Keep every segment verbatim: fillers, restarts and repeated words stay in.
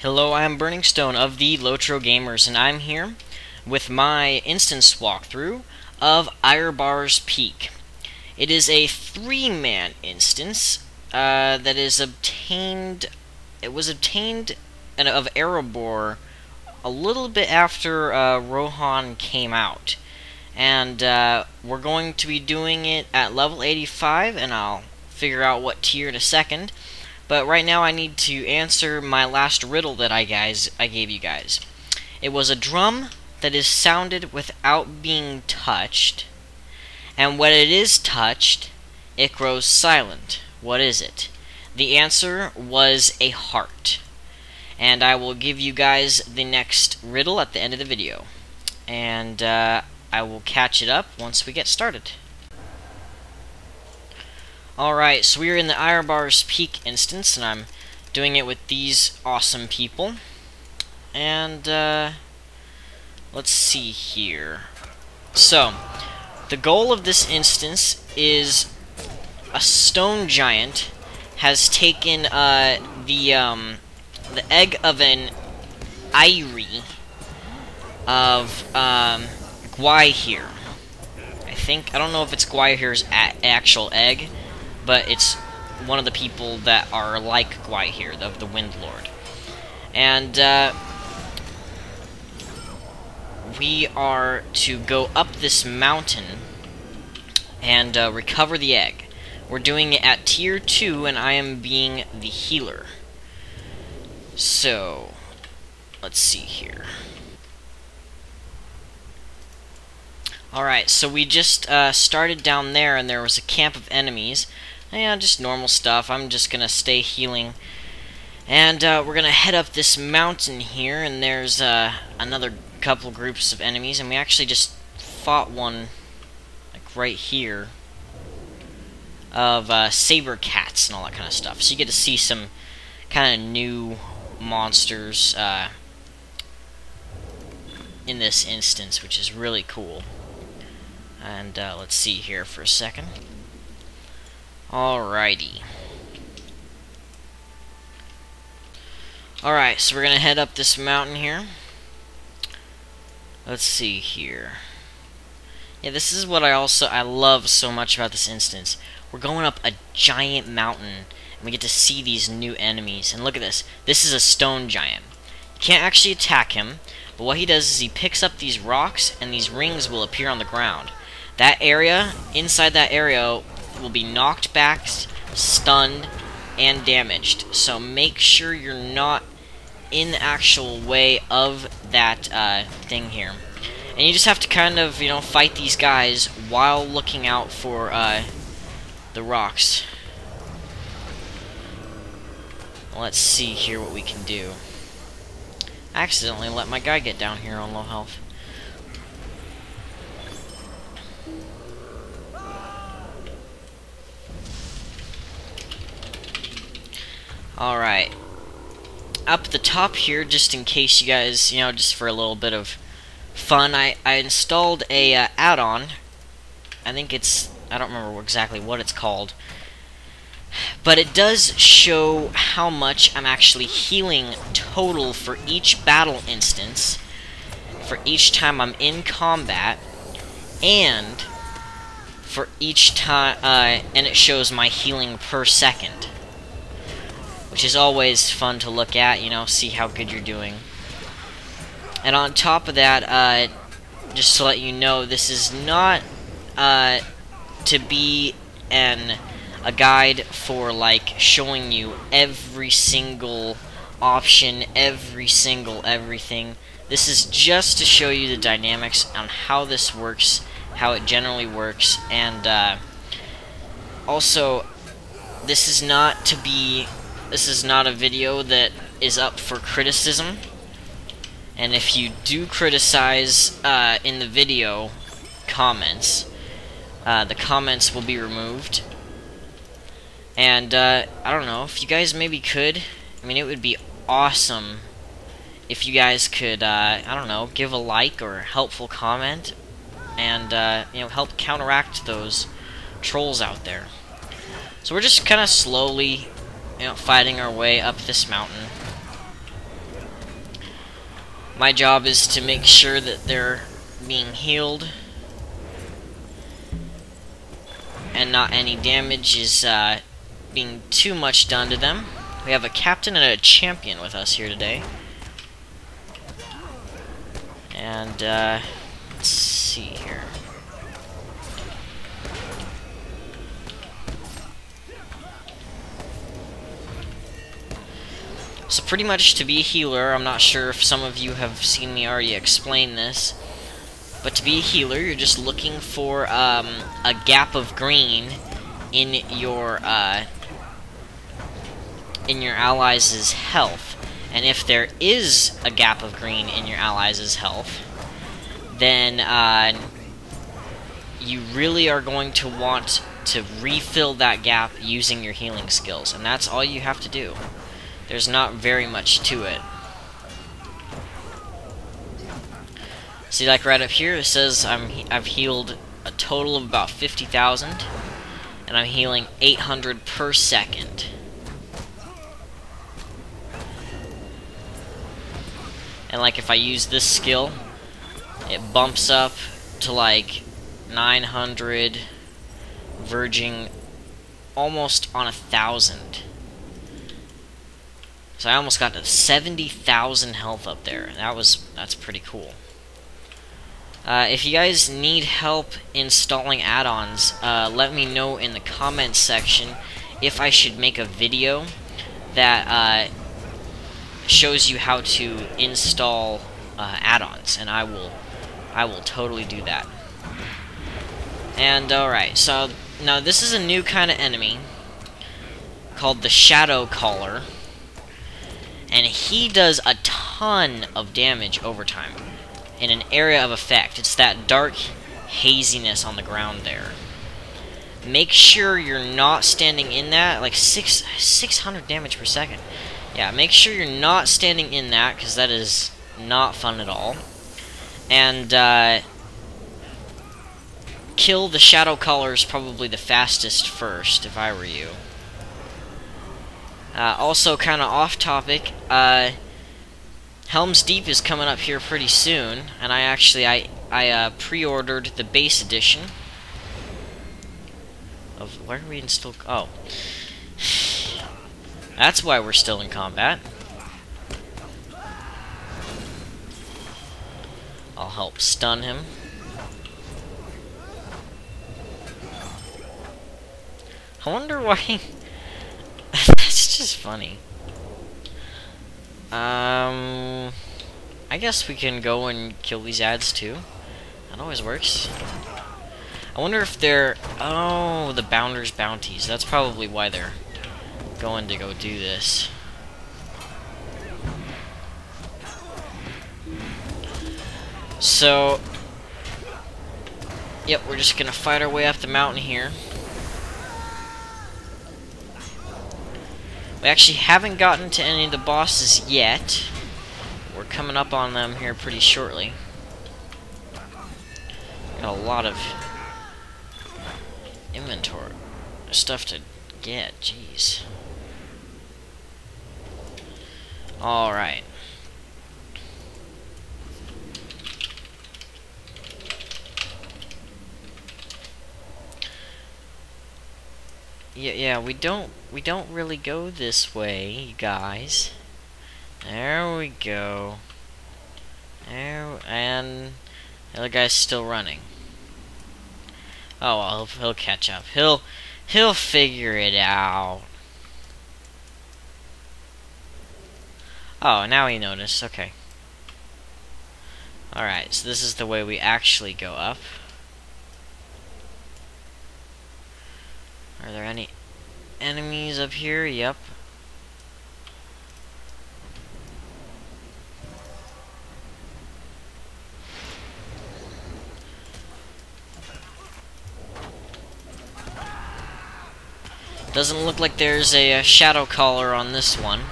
Hello, I am Burningstone of the Lotro Gamers, and I'm here with my instance walkthrough of Iorbar's Peak. It is a three-man instance uh, that is obtained. It was obtained of Erebor a little bit after uh, Rohan came out, and uh, we're going to be doing it at level eighty-five, and I'll figure out what tier in a second. But right now I need to answer my last riddle that I guys I gave you guys. It was a drum that is sounded without being touched, and when it is touched, it grows silent. What is it? The answer was a heart. And I will give you guys the next riddle at the end of the video. And uh, I will catch it up once we get started. Alright, so we're in the Iorbar's Peak instance, and I'm doing it with these awesome people. And, uh, let's see here. So, the goal of this instance is a stone giant has taken, uh, the, um, the egg of an eyrie of, um, Gwaihir. I think, I don't know if it's Gwaihir's a actual egg, but it's one of the people that are like Gwaihir, of the Windlord. And uh, we are to go up this mountain and uh, recover the egg. We're doing it at tier two, and I am being the healer. So, let's see here. Alright, so we just uh, started down there, and there was a camp of enemies. Yeah, just normal stuff. I'm just gonna stay healing. And uh, we're gonna head up this mountain here, and there's uh, another couple groups of enemies, and we actually just fought one, like right here, of uh, saber cats and all that kind of stuff. So you get to see some kind of new monsters uh, in this instance, which is really cool. And uh, let's see here for a second. Alrighty. Alright, so we're gonna head up this mountain here. Let's see here. Yeah, this is what I also I love so much about this instance. We're going up a giant mountain, and we get to see these new enemies. And look at this. This is a stone giant. You can't actually attack him, but what he does is he picks up these rocks, and these rings will appear on the ground. That area, inside that area, will be knocked back, stunned, and damaged. So make sure you're not in the actual way of that uh, thing here. And you just have to kind of, you know, fight these guys while looking out for uh, the rocks. Let's see here what we can do. I accidentally let my guy get down here on low health. Alright, up the top here, just in case you guys, you know, just for a little bit of fun, I, I installed a uh, add-on. I think it's, I don't remember exactly what it's called, but it does show how much I'm actually healing total for each battle instance, for each time I'm in combat, and for each time, uh, and it shows my healing per second, which is always fun to look at, you know, see how good you're doing. And on top of that, uh, just to let you know, this is not uh, to be an a guide for, like, showing you every single option, every single everything. This is just to show you the dynamics on how this works, how it generally works, and uh, also, this is not to be... This is not a video that is up for criticism, and if you do criticize uh, in the video comments, uh, the comments will be removed. And uh, I don't know, if you guys maybe could, I mean, it would be awesome if you guys could, uh, I don't know, give a like or a helpful comment, and uh, you know, help counteract those trolls out there. So we're just kind of slowly, you know, fighting our way up this mountain. My job is to make sure that they're being healed and not any damage is uh, being too much done to them. We have a captain and a champion with us here today. And uh, let's see here. So pretty much to be a healer, I'm not sure if some of you have seen me already explain this, but to be a healer, you're just looking for um, a gap of green in your uh, in your allies' health. And if there is a gap of green in your allies' health, then uh, you really are going to want to refill that gap using your healing skills, and that's all you have to do. There's not very much to it. See, like right up here, it says I'm I've healed a total of about fifty thousand, and I'm healing eight hundred per second. And like if I use this skill, it bumps up to like nine hundred, verging almost on a thousand. So I almost got to seventy thousand health up there. That was that's pretty cool. Uh, if you guys need help installing add-ons, uh, let me know in the comments section if I should make a video that uh, shows you how to install uh, add-ons, and I will I will totally do that. And alright, so now this is a new kind of enemy called the Shadow Caller. And he does a ton of damage over time in an area of effect. It's that dark haziness on the ground there. Make sure you're not standing in that, like six, six hundred damage per second. Yeah, make sure you're not standing in that, because that is not fun at all. And uh, kill the Shadow Callers probably the fastest first, if I were you. Uh, also, kind of off topic, uh, Helm's Deep is coming up here pretty soon, and I actually I I uh, pre-ordered the base edition. Of why are we in still? Oh, that's why we're still in combat. I'll help stun him. I wonder why. This is funny. Um, I guess we can go and kill these ads too. That always works. I wonder if they're... Oh, the Bounder's Bounties. That's probably why they're going to go do this. So, yep, we're just gonna fight our way up the mountain here. We actually haven't gotten to any of the bosses yet. We're coming up on them here pretty shortly. Got a lot of inventory stuff to get, jeez. Alright. Yeah, yeah, we don't we don't really go this way, you guys. There we go. There, and the other guy's still running. Oh well, he'll, he'll catch up. He'll he'll figure it out. Oh, now he noticed. Okay. All right, so this is the way we actually go up. Are there any enemies up here? Yep. Doesn't look like there's a, a Shadow Caller on this one.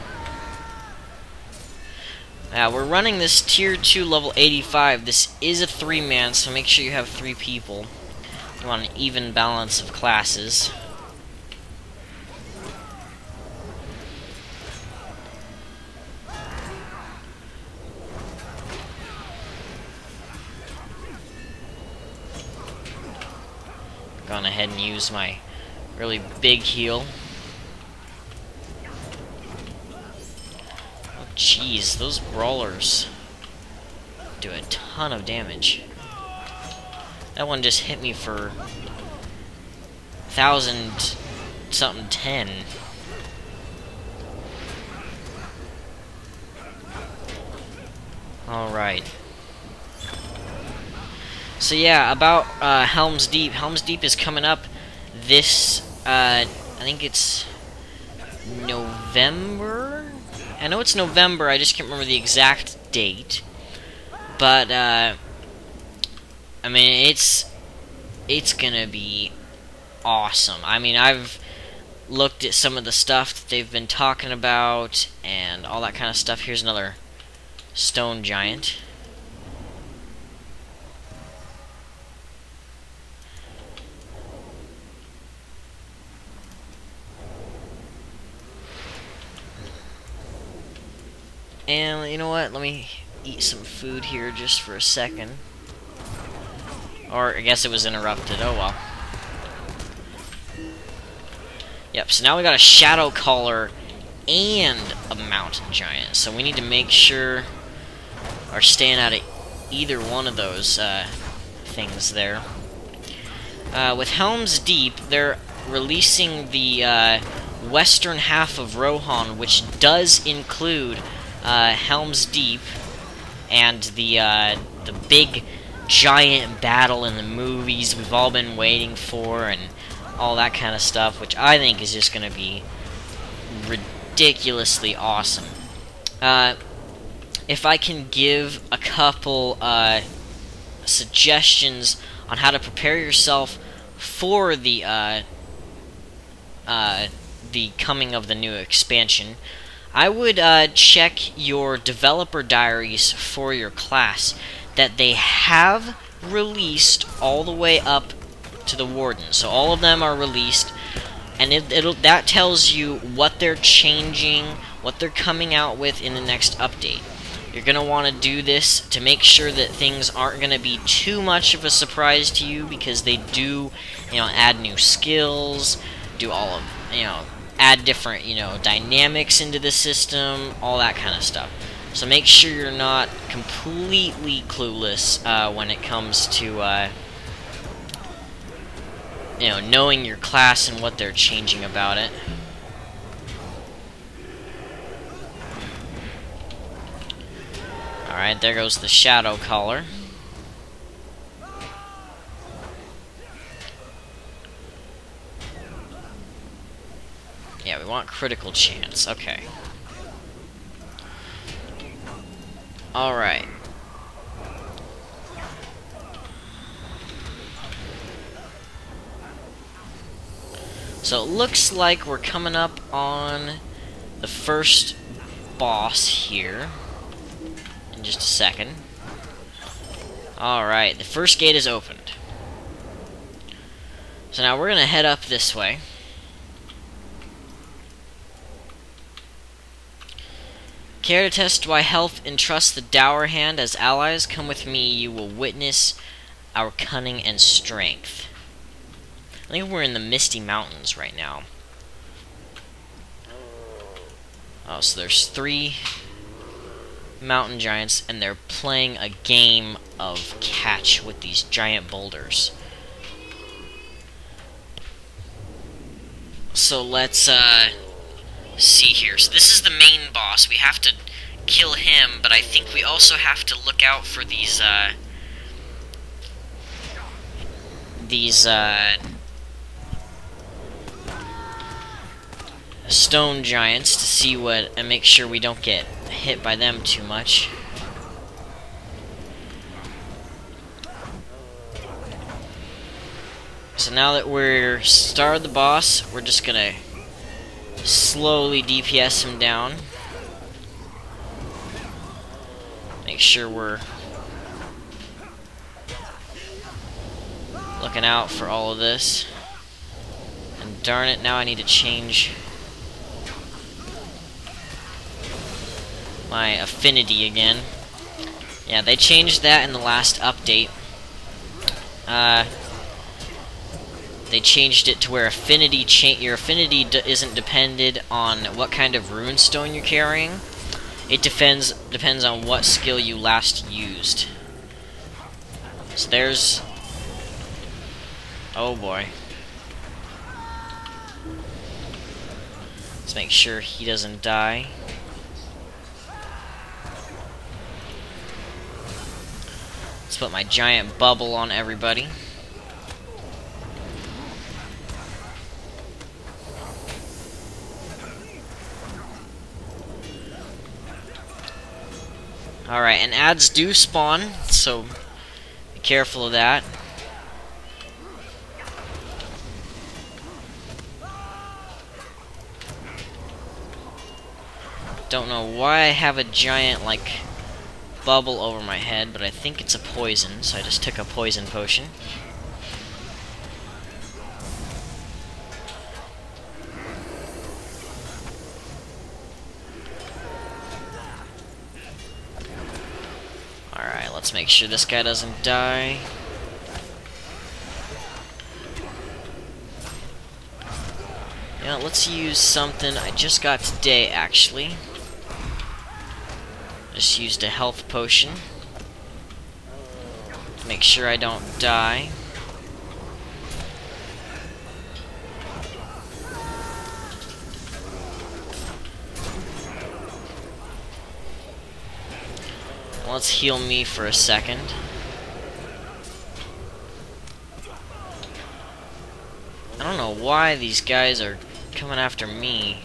Now, we're running this tier two level eighty-five. This is a three man, so make sure you have three people. You want an even balance of classes. gone ahead and used my really big heal. Oh jeez, those brawlers do a ton of damage. That one just hit me for thousand something ten. Alright. So yeah, about uh, Helm's Deep. Helm's Deep is coming up this, uh, I think it's November? I know it's November, I just can't remember the exact date. But, uh, I mean, it's, it's gonna be awesome. I mean, I've looked at some of the stuff that they've been talking about and all that kind of stuff. Here's another stone giant. And you know what, let me eat some food here just for a second. Or I guess it was interrupted, oh well. Yep, so now we got a shadow caller and a mountain giant, so we need to make sure our staying out of either one of those uh, things there. Uh, with Helm's Deep, they're releasing the uh, western half of Rohan, which does include Uh, Helm's Deep and the uh, the big giant battle in the movies we've all been waiting for and all that kind of stuff, which I think is just going to be ridiculously awesome. Uh, if I can give a couple uh, suggestions on how to prepare yourself for the uh, uh, the coming of the new expansion, I would uh, check your developer diaries for your class that they have released all the way up to the Warden. So all of them are released, and it, it'll, that tells you what they're changing, what they're coming out with in the next update. You're going to want to do this to make sure that things aren't going to be too much of a surprise to you, because they do, you know, add new skills, do all of, you know, add different, you know, dynamics into the system, all that kind of stuff. So make sure you're not completely clueless uh, when it comes to, uh, you know, knowing your class and what they're changing about it. Alright, there goes the Shadow Caller. Yeah, we want critical chance. Okay. Alright. So it looks like we're coming up on the first boss here in just a second. Alright, the first gate is opened. So now we're gonna head up this way. Care to test why health and trust the Dour Hand as allies? Come with me, you will witness our cunning and strength. I think we're in the Misty Mountains right now. Oh, so there's three mountain giants, and they're playing a game of catch with these giant boulders. So let's, uh... see here. So this is the main boss. We have to kill him, but I think we also have to look out for these, uh... these, uh... stone giants to see what... and make sure we don't get hit by them too much. So now that we're started the boss, we're just gonna slowly D P S him down. Make sure we're looking out for all of this. And darn it, now I need to change my affinity again. Yeah, they changed that in the last update. Uh, They changed it to where affinity cha your affinity d isn't depended on what kind of rune stone you're carrying. It depends depends on what skill you last used. So there's... oh boy. Let's make sure he doesn't die. Let's put my giant bubble on everybody. Alright, and ads do spawn, so be careful of that. Don't know why I have a giant, like, bubble over my head, but I think it's a poison, so I just took a poison potion. Alright, let's make sure this guy doesn't die. Yeah, let's use something I just got today, actually. Just used a health potion. Make sure I don't die. Let's heal me for a second. I don't know why these guys are coming after me.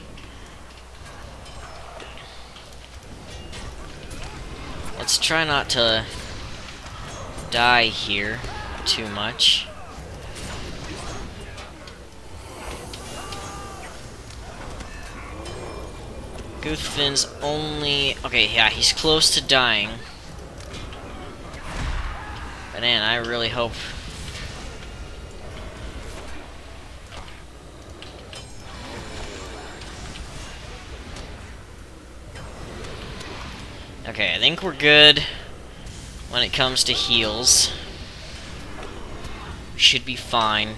Let's try not to die here too much. Goodfin's only... okay, yeah, he's close to dying. But man, I really hope... okay, I think we're good when it comes to heals. Should be fine.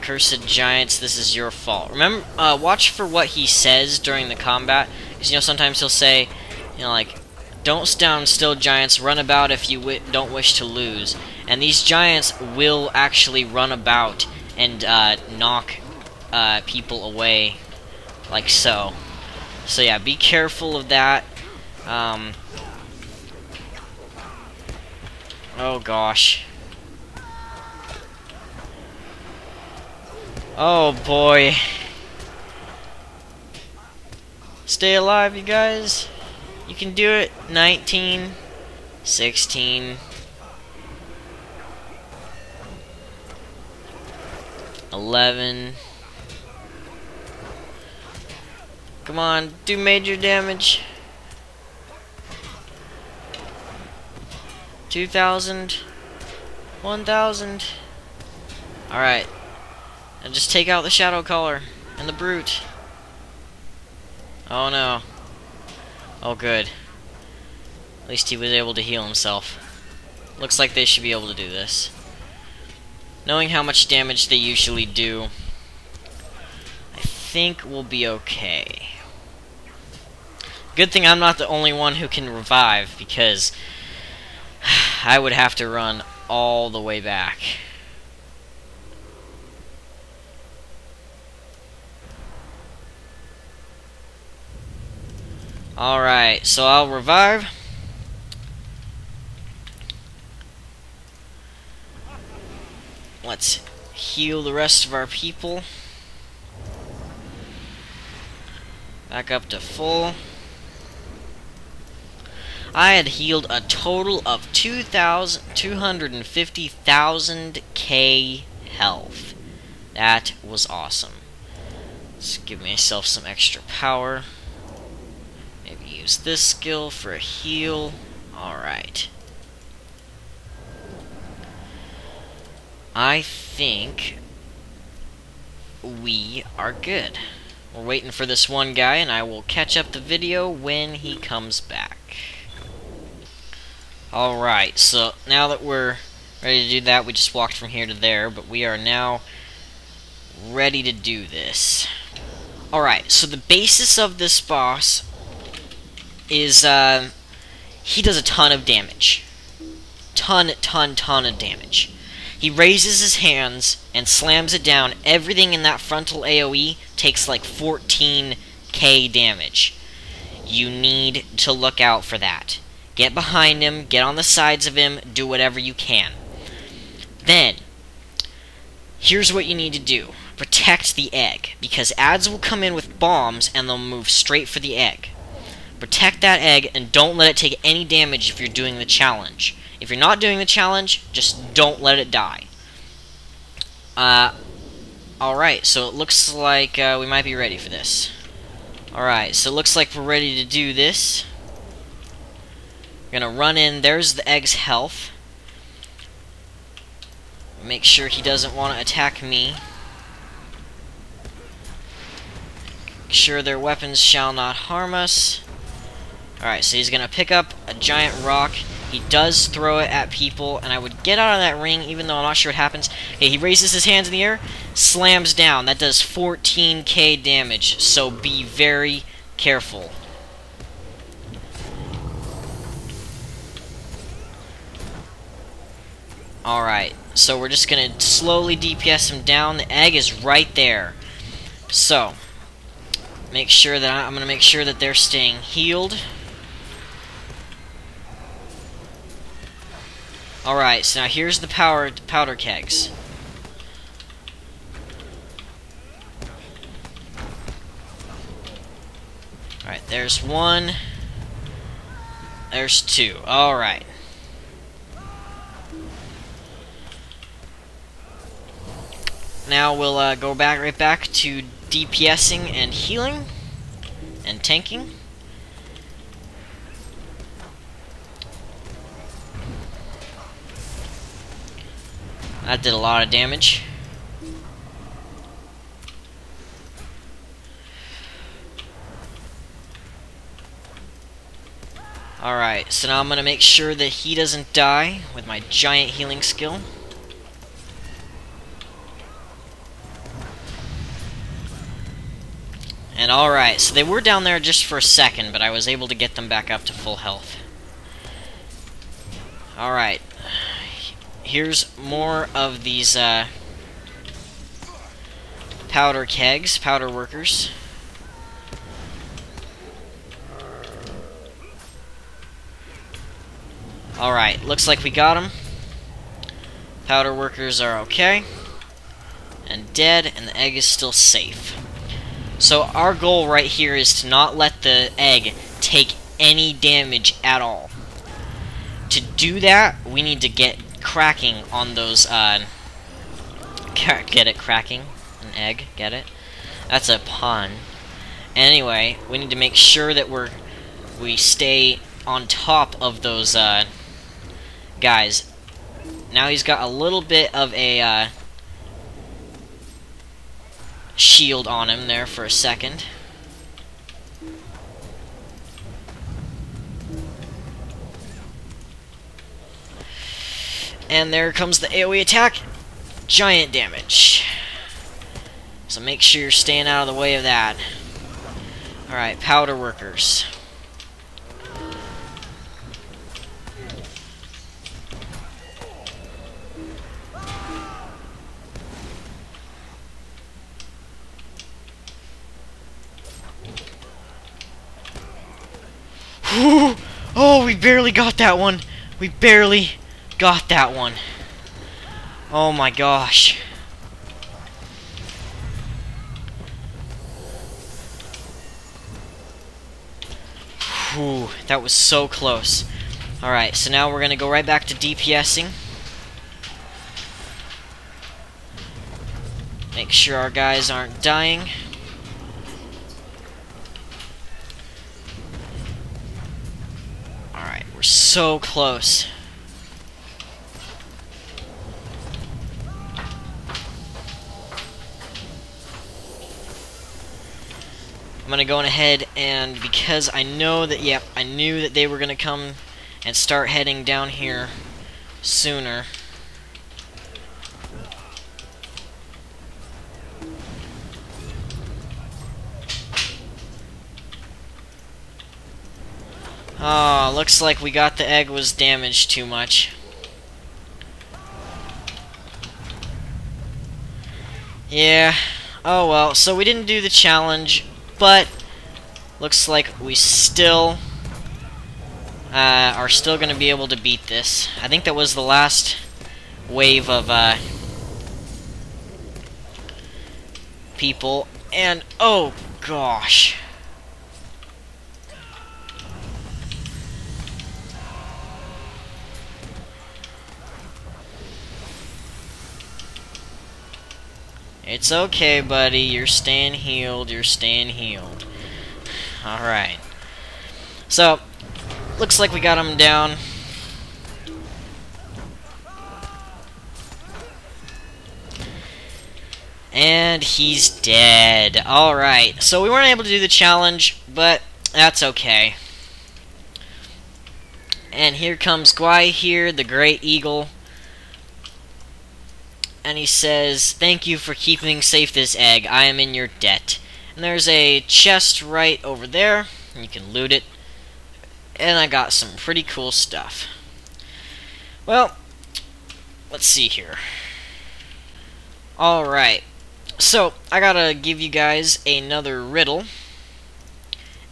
Cursed Giants, this is your fault. Remember, uh, watch for what he says during the combat. Because, you know, sometimes he'll say, you know, like, don't stand still, giants, run about if you wi don't wish to lose. And these giants will actually run about and uh, knock uh, people away, like so. So yeah, be careful of that. Um, oh gosh. Oh boy. Stay alive, you guys. You can do it. nineteen. sixteen. eleven. Come on, do major damage. two thousand. one thousand. Alright. And just take out the Shadow Caller and the Brute. Oh no. Oh good. At least he was able to heal himself. Looks like they should be able to do this. Knowing how much damage they usually do, I think we'll be okay. Good thing I'm not the only one who can revive, because I would have to run all the way back. Alright, so I'll revive. Let's heal the rest of our people. Back up to full. I had healed a total of two hundred fifty thousand K health. That was awesome. Let's give myself some extra power. Maybe use this skill for a heal. Alright. I think we are good. We're waiting for this one guy, and I will catch up the video when he comes back. Alright, so now that we're ready to do that. We just walked from here to there, but we are now ready to do this. Alright, so the basis of this boss is, uh, he does a ton of damage. Ton, ton, ton of damage. He raises his hands and slams it down. Everything in that frontal AoE takes like fourteen K damage. You need to look out for that. Get behind him, get on the sides of him, do whatever you can. Then, here's what you need to do. Protect the egg, because adds will come in with bombs and they'll move straight for the egg. Protect that egg and don't let it take any damage if you're doing the challenge. If you're not doing the challenge, just don't let it die. Uh, Alright, so it looks like uh, we might be ready for this. Alright, so it looks like we're ready to do this. We're gonna run in. There's the egg's health. Make sure he doesn't want to attack me. Make sure their weapons shall not harm us. Alright, so he's gonna pick up a giant rock. He does throw it at people, and I would get out of that ring, even though I'm not sure what happens. Okay, he raises his hands in the air, slams down. That does fourteen K damage, so be very careful. Alright, so we're just gonna slowly D P S him down. The egg is right there. So, make sure that I, I'm gonna make sure that they're staying healed. Alright, so now here's the power powder kegs. Alright, there's one. There's two. Alright. Now we'll uh, go back right back to DPSing and healing and tanking. That did a lot of damage. Alright, so now I'm gonna make sure that he doesn't die with my giant healing skill. And alright, so they were down there just for a second, but I was able to get them back up to full health. Alright. Here's more of these uh, powder kegs, powder workers. Alright, looks like we got them. Powder workers are okay. And dead, and the egg is still safe. So our goal right here is to not let the egg take any damage at all. To do that, we need to get cracking on those, uh, get it, cracking, an egg, get it? That's a pun. Anyway, we need to make sure that we're, we stay on top of those, uh, guys. Now he's got a little bit of a, uh, shield on him there for a second. And there comes the AoE attack. Giant damage. So make sure you're staying out of the way of that. Alright, powder workers. Whew! Oh, we barely got that one. We barely... got that one. Oh my gosh. Whew, that was so close. Alright, so now we're gonna go right back to DPSing. Make sure our guys aren't dying. Alright, we're so close. I'm gonna go on ahead and because I know that, yep, I knew that they were gonna come and start heading down here sooner. Ah, oh, looks like we got the egg was damaged too much. Yeah. Oh well, so we didn't do the challenge, but looks like we still uh, are still going to be able to beat this. I think that was the last wave of uh, people, and oh gosh. It's okay, buddy. You're staying healed. You're staying healed. Alright. So, looks like we got him down. And he's dead. Alright. So, we weren't able to do the challenge, but that's okay. And here comes Gwaihir, the Great Eagle. And he says, "Thank you for keeping safe this egg. I am in your debt." And there's a chest right over there. And you can loot it. And I got some pretty cool stuff. Well, let's see here. Alright. So, I gotta give you guys another riddle.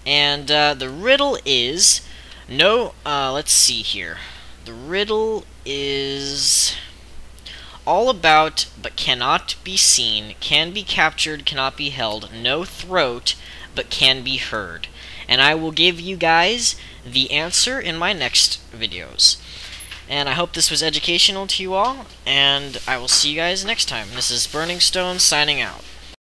And uh, the riddle is... No, uh, let's see here. The riddle is... all about, but cannot be seen, can be captured, cannot be held, no throat, but can be heard. And I will give you guys the answer in my next videos. And I hope this was educational to you all, and I will see you guys next time. This is Burningstone signing out.